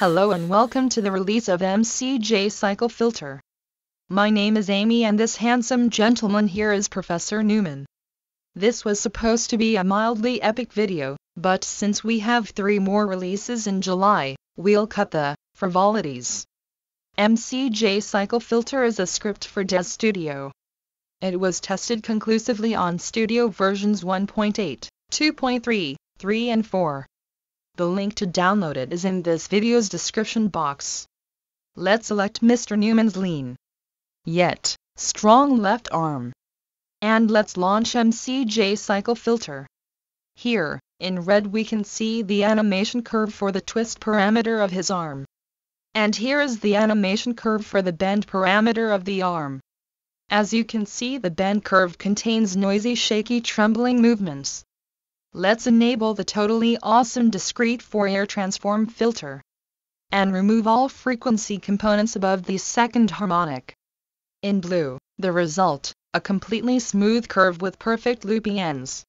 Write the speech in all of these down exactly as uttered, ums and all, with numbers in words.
Hello and welcome to the release of M C J Cycle Filter. My name is Amy and this handsome gentleman here is Professor Newman. This was supposed to be a mildly epic video, but since we have three more releases in July, we'll cut the frivolities. M C J Cycle Filter is a script for Daz Studio. It was tested conclusively on Studio versions one point eight, two point three, three and four. The link to download it is in this video's description box. Let's select Mister Newman's lean, yet strong left arm. And let's launch M C J Cycle Filter. Here, in red we can see the animation curve for the twist parameter of his arm. And here is the animation curve for the bend parameter of the arm. As you can see, the bend curve contains noisy, shaky, trembling movements. Let's enable the totally awesome discrete Fourier transform filter and remove all frequency components above the second harmonic. In blue, the result, a completely smooth curve with perfect looping ends.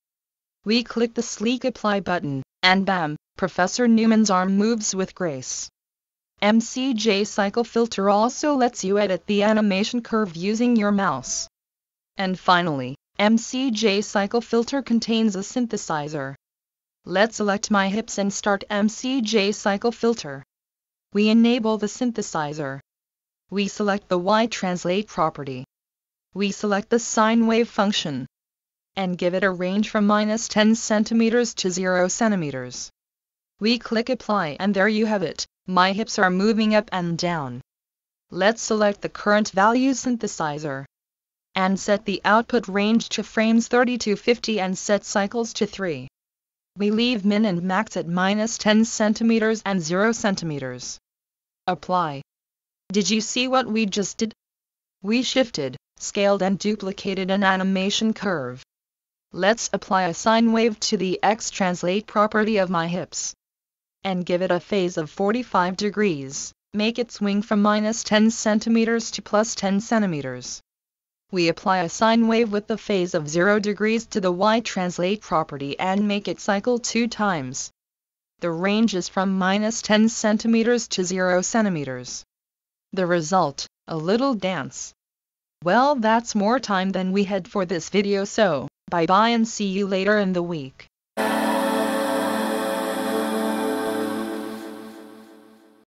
We click the sleek apply button, and bam, Professor Newman's arm moves with grace. M C J Cycle Filter also lets you edit the animation curve using your mouse. And finally, M C J Cycle Filter contains a synthesizer. Let's select my hips and start M C J Cycle Filter. We enable the synthesizer. We select the Y-translate property. We select the sine wave function and give it a range from minus ten centimeters to zero centimeters. We click apply and there you have it, my hips are moving up and down. Let's select the current value synthesizer and set the output range to frames thirty to fifty and set cycles to three. We leave min and max at minus ten centimeters and zero centimeters. Apply. Did you see what we just did? We shifted, scaled and duplicated an animation curve. Let's apply a sine wave to the X-translate property of my hips and give it a phase of forty-five degrees, make it swing from minus ten centimeters to plus ten centimeters. We apply a sine wave with the phase of zero degrees to the Y-translate property and make it cycle two times. The range is from minus ten centimeters to zero centimeters. The result, a little dance. Well, that's more time than we had for this video, so bye bye and see you later in the week.